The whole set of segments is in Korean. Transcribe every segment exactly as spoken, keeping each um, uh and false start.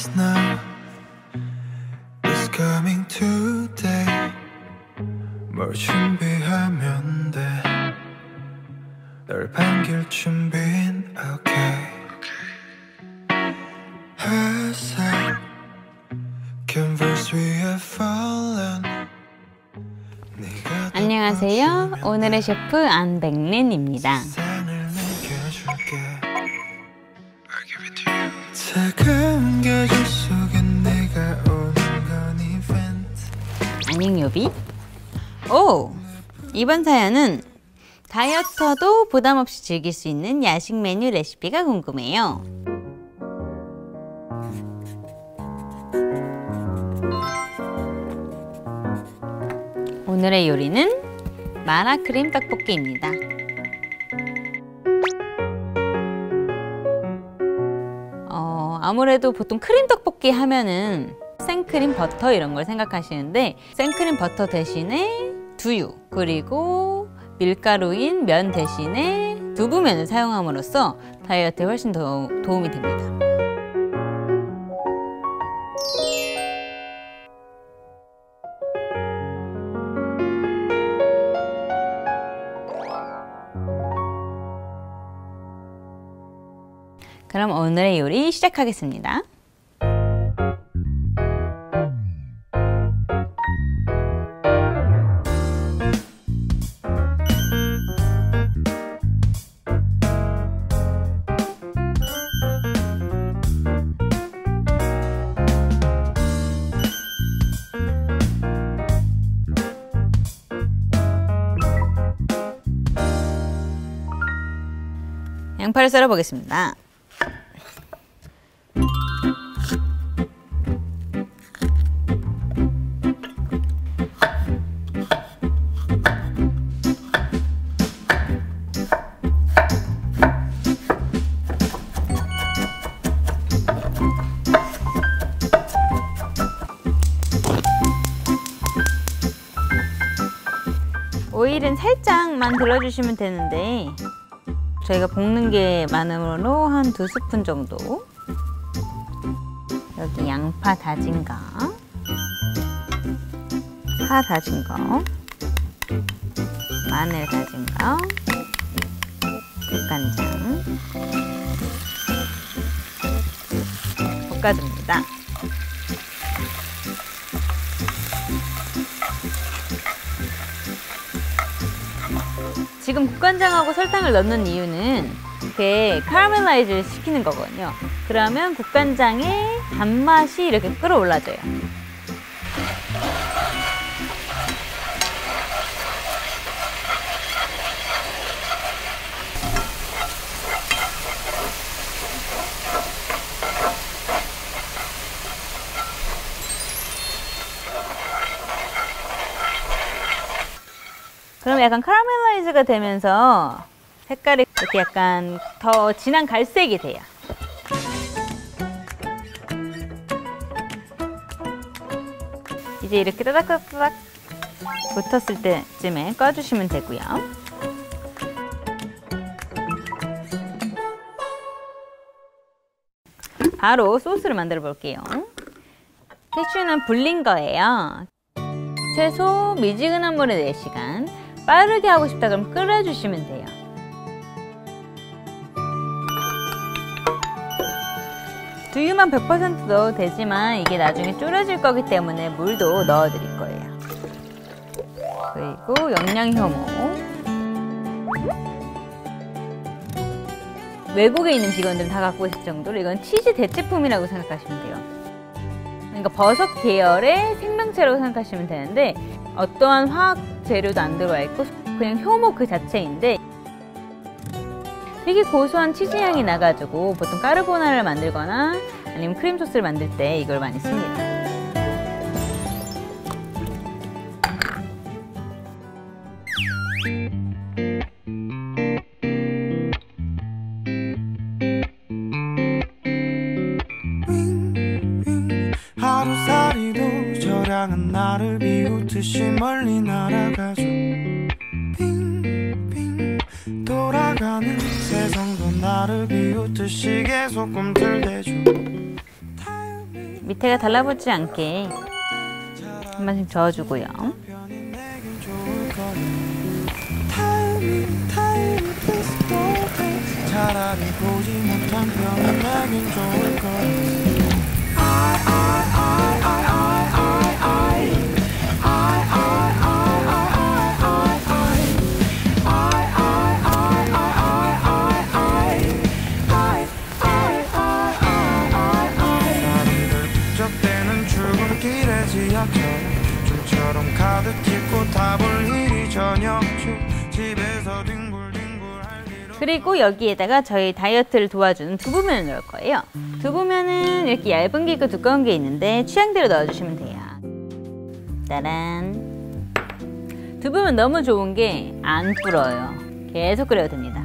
last night is coming today. 뭘 준비하면 돼? 널 반길 준비는 okay. 회색 canvas 위에 fallen. 안녕하세요. 오늘의 셰프 안백린입니다. 안녕요비. 오! 이번 사연은 다이어터도 부담 없이 즐길 수 있는 야식 메뉴 레시피가 궁금해요. 오늘의 요리는 마라 크림 떡볶이입니다. 어, 아무래도 보통 크림 떡볶이 하면은 생크림 버터 이런 걸 생각하시는데, 생크림 버터 대신에 두유 그리고 밀가루인 면 대신에 두부면을 사용함으로써 다이어트에 훨씬 더 도움이 됩니다. 그럼 오늘의 요리 시작하겠습니다. 양파를 썰어 보겠습니다. 오일은 살짝만 들러주시면 되는데, 저희가 볶는 게 많으므로 한 두 스푼 정도. 여기 양파 다진 거, 파 다진 거, 마늘 다진 거, 국간장 볶아줍니다. 지금 국간장하고 설탕을 넣는 이유는 이렇게 카라멜라이즈를 시키는 거거든요. 그러면 국간장의 단맛이 이렇게 끌어올라져요. 그럼 약간 카라멜라이즈가 되면서 색깔이 이렇게 약간 더 진한 갈색이 돼요. 이제 이렇게 따닥따닥 붙었을 때쯤에 꺼주시면 되고요. 바로 소스를 만들어 볼게요. 캐슈는 불린 거예요. 채소 미지근한 물에 네 시간, 빠르게 하고 싶다 그럼 끓여주시면 돼요. 두유만 백 퍼센트 넣어도 되지만 이게 나중에 졸여질 거기 때문에 물도 넣어드릴 거예요. 그리고 영양 효모. 외국에 있는 직원들은 다 갖고 있을 정도로 이건 치즈 대체품이라고 생각하시면 돼요. 그러니까 버섯 계열의 생명체라고 생각하시면 되는데, 어떠한 화학 재료도 안 들어와 있고 그냥 효모 그 자체인데, 되게 고소한 치즈 향이 나가지고 보통 까르보나라를 만들거나 아니면 크림 소스를 만들 때 이걸 많이 씁니다. 하루살이도 저량은 나를 비웃듯이 멀리 날아가죠. 빙빙 돌아가는 세상도 나를 비웃듯이 계속 꿈틀대죠. 밑에가 달라붙지 않게 한 번씩 저어주고요. 그리고 여기에다가 저희 다이어트를 도와주는 두부면을 넣을 거예요. 두부면은 이렇게 얇은 게 있고 두꺼운 게 있는데 취향대로 넣어주시면 돼요. 따란! 두부면 너무 좋은 게 안 불어요. 계속 끓여도 됩니다.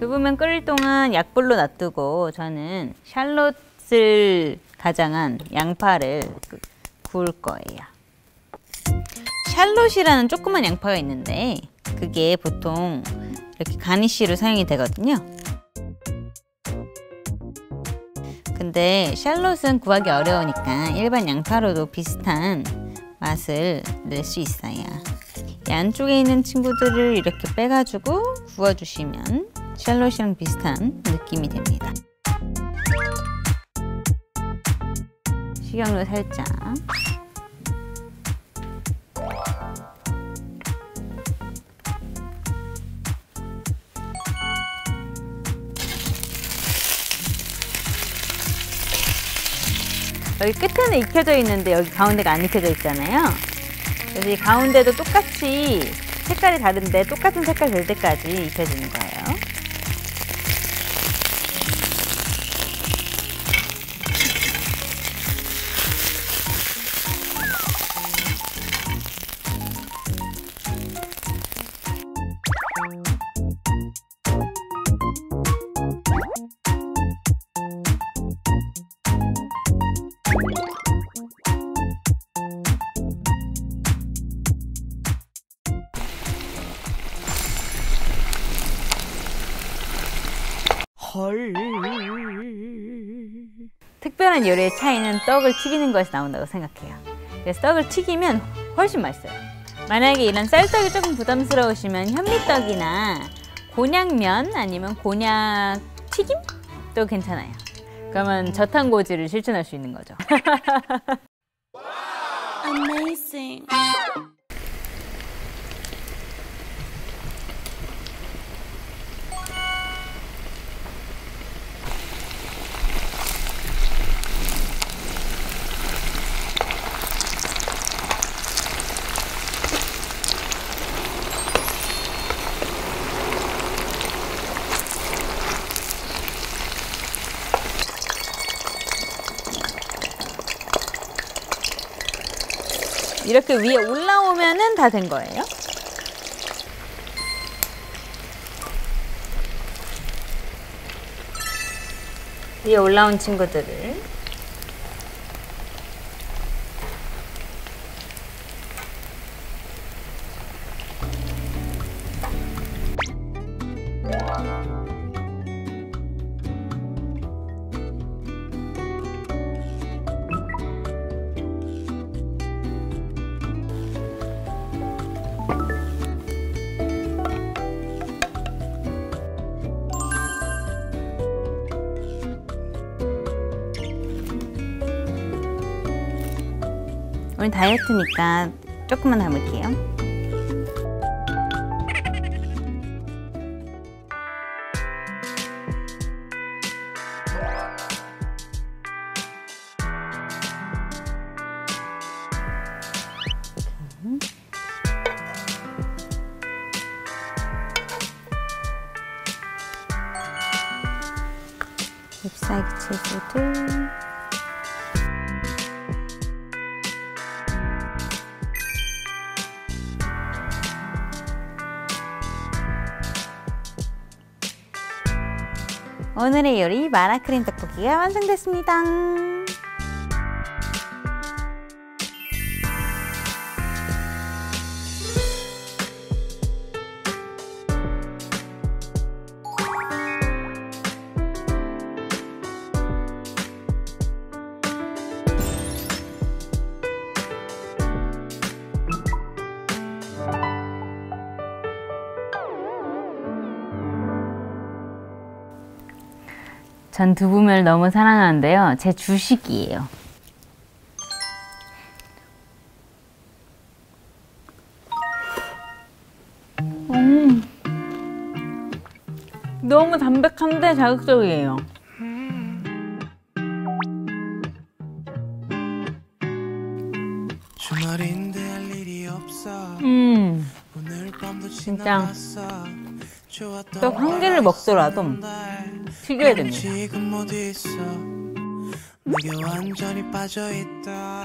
두부면 끓일 동안 약불로 놔두고 저는 샬롯을 가장한 양파를 구울 거예요. 샬롯이라는 조그만 양파가 있는데 그게 보통 이렇게 가니쉬로 사용이 되거든요. 근데 샬롯은 구하기 어려우니까 일반 양파로도 비슷한 맛을 낼 수 있어요. 이 안쪽에 있는 친구들을 이렇게 빼가지고 구워주시면 샬롯이랑 비슷한 느낌이 됩니다. 식용유 살짝. 여기 끝에는 익혀져 있는데 여기 가운데가 안 익혀져 있잖아요. 그래서 이 가운데도 똑같이 색깔이 다른데 똑같은 색깔 될 때까지 익혀주는 거예요. 헐. 특별한 요리의 차이는 떡을 튀기는 것이 나온다고 생각해요. 그래서 떡을 튀기면 훨씬 맛있어요. 만약에 이런 쌀떡이 조금 부담스러우시면 현미떡이나 곤약면 아니면 곤약 튀김도 괜찮아요. 그러면 저탄고지를 실천할 수 있는 거죠. Amazing. 이렇게 위에 올라오면은 다 된 거예요. 위에 올라온 친구들을 오늘 다이어트니까 조금만 담을게요. 잎사귀 채소들 오늘의 요리 마라크림 떡볶이가 완성됐습니다. 전 두부면을 너무 사랑하는데요. 제 주식이에요. 음. 너무 담백한데 자극적이에요. 음. 진짜 떡 한 개를 먹더라도 튀겨야 됩니다.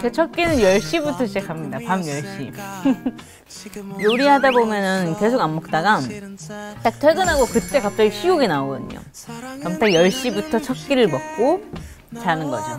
제 첫 끼는 열 시부터 시작합니다. 밤 열 시. 요리하다 보면은 계속 안 먹다가 딱 퇴근하고 그때 갑자기 식욕이 나오거든요. 그럼 딱 열 시부터 첫 끼를 먹고 자는 거죠.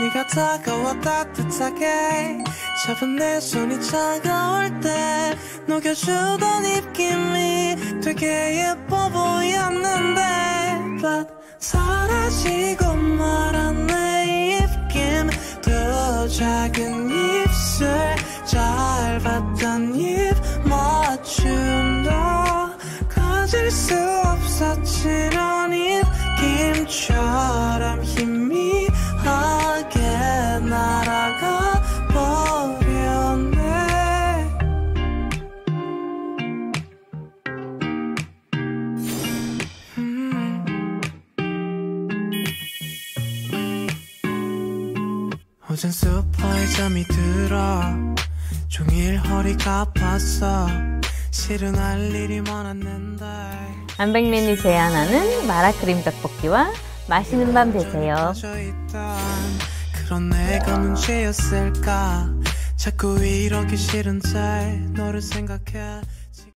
네가 다가와 따뜻하게 잡은 내 손이 차가울 때 녹여주던 입김이 되게 예뻐 보였는데 But 사라지고 말한 내 입김 더 작은 입술 잘 봤던 입 맞춤도 가질 수 없었지 넌 입김처럼 힘이 하게 날아가 버렸네. 음. 어젠 슈퍼에 잠이 들어 종일 허리가 아팠어. 실은 할 일이 많았는데 안백린이 제안하는 마라크림 떡볶이와 맛있는 밤 되세요. 그런 내가 문제였을까? 자꾸 이러기 싫은 잘 너를 생각해.